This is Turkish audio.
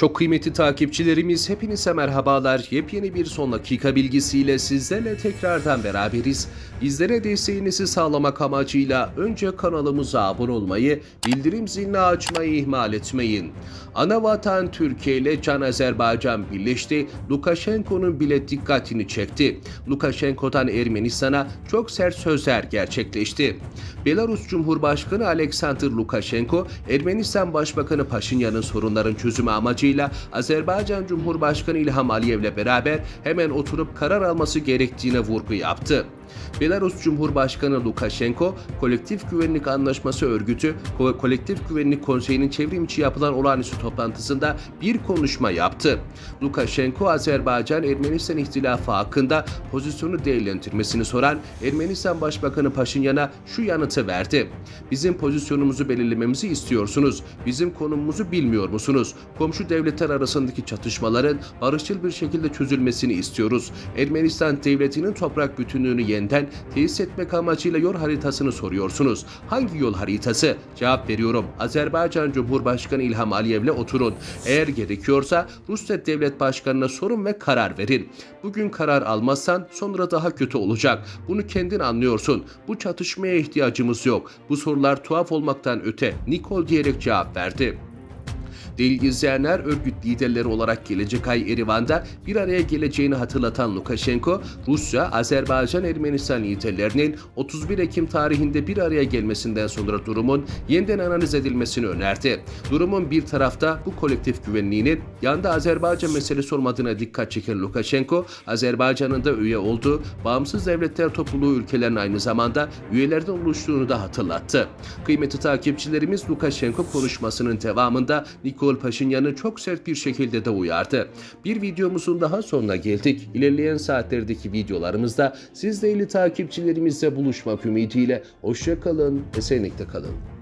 Çok kıymetli takipçilerimiz, hepinize merhabalar. Yepyeni bir son dakika bilgisiyle sizlerle tekrardan beraberiz. Bizlere desteğinizi sağlamak amacıyla önce kanalımıza abone olmayı, bildirim zilini açmayı ihmal etmeyin. Anavatan Türkiye ile Can Azerbaycan birleşti. Lukashenko'nun bile dikkatini çekti. Lukashenko'dan Ermenistan'a çok sert sözler gerçekleşti. Belarus Cumhurbaşkanı Aleksandr Lukashenko, Ermenistan Başbakanı Paşinyan'ın sorunların çözümü amacıyla Azerbaycan Cumhurbaşkanı İlham Aliyev'le beraber hemen oturup karar alması gerektiğine vurgu yaptı. Belarus Cumhurbaşkanı Lukashenko, Kolektif Güvenlik Anlaşması Örgütü, Kolektif Güvenlik Konseyi'nin çevrimiçi yapılan olağanüstü toplantısında bir konuşma yaptı. Lukashenko, Azerbaycan-Ermenistan ihtilafı hakkında pozisyonu değerlendirmesini soran Ermenistan Başbakanı Paşinyan'a şu yanıtı verdi. "Bizim pozisyonumuzu belirlememizi istiyorsunuz. Bizim konumumuzu bilmiyor musunuz? Komşu devletler arasındaki çatışmaların barışçıl bir şekilde çözülmesini istiyoruz. Ermenistan devletinin toprak bütünlüğünü yeniden tesis etmek amacıyla yol haritasını soruyorsunuz. Hangi yol haritası? Cevap veriyorum. Azerbaycan Cumhurbaşkanı İlham Aliyev'le oturun. Eğer gerekiyorsa Rusya Devlet Başkanı'na sorun ve karar verin. Bugün karar almazsan sonra daha kötü olacak. Bunu kendin anlıyorsun. Bu çatışmaya ihtiyacımız yok. Bu sorular tuhaf olmaktan öte." Nikol diyerek cevap verdi. Değerli izleyenler, örgüt liderleri olarak gelecek ay Erivan'da bir araya geleceğini hatırlatan Lukashenko, Rusya, Azerbaycan, Ermenistan liderlerinin 31 Ekim tarihinde bir araya gelmesinden sonra durumun yeniden analiz edilmesini önerdi. Durumun bir tarafta bu kolektif güvenliğinin, yanda Azerbaycan meselesi olmadığına dikkat çeken Lukashenko, Azerbaycan'ın da üye olduğu Bağımsız Devletler Topluluğu ülkelerin aynı zamanda üyelerden oluştuğunu da hatırlattı. Kıymetli takipçilerimiz, Lukashenko konuşmasının devamında Nikol Paşinyan'ı çok sert bir şekilde de uyardı. Bir videomuzun daha sonuna geldik. İlerleyen saatlerdeki videolarımızda siz değerli takipçilerimizle buluşmak ümidiyle hoşça kalın, esenlikte kalın.